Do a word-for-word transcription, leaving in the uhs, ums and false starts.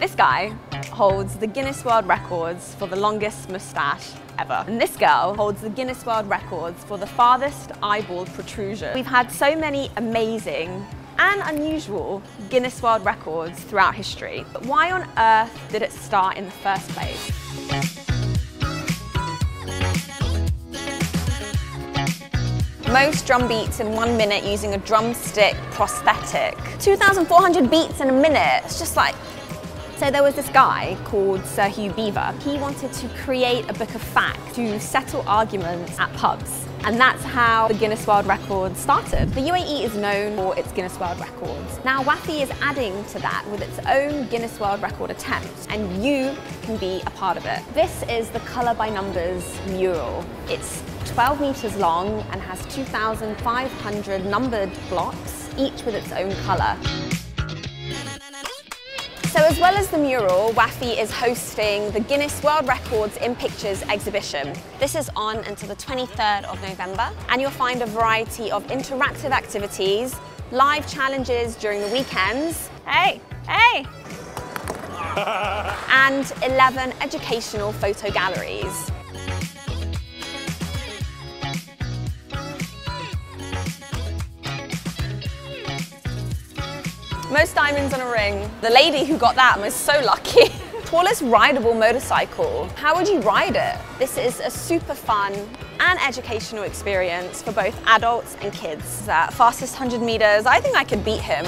This guy holds the Guinness World Records for the longest moustache ever. And this girl holds the Guinness World Records for the farthest eyeball protrusion. We've had so many amazing and unusual Guinness World Records throughout history. But why on earth did it start in the first place? Most drum beats in one minute using a drumstick prosthetic. two thousand four hundred beats in a minute. It's just like... So there was this guy called Sir Hugh Beaver. He wanted to create a book of facts to settle arguments at pubs. And that's how the Guinness World Records started. The U A E is known for its Guinness World Records. Now WAFI is adding to that with its own Guinness World Record attempt, and you can be a part of it. This is the Colour by Numbers mural. It's twelve meters long and has two thousand five hundred numbered blocks, each with its own colour. So as well as the mural, WAFI is hosting the Guinness World Records in Pictures exhibition. This is on until the twenty-third of November, and you'll find a variety of interactive activities, live challenges during the weekends, hey, hey, and eleven educational photo galleries. Most diamonds on a ring. The lady who got that was so lucky. Tallest rideable motorcycle. How would you ride it? This is a super fun and educational experience for both adults and kids. That fastest one hundred meters, I think I could beat him.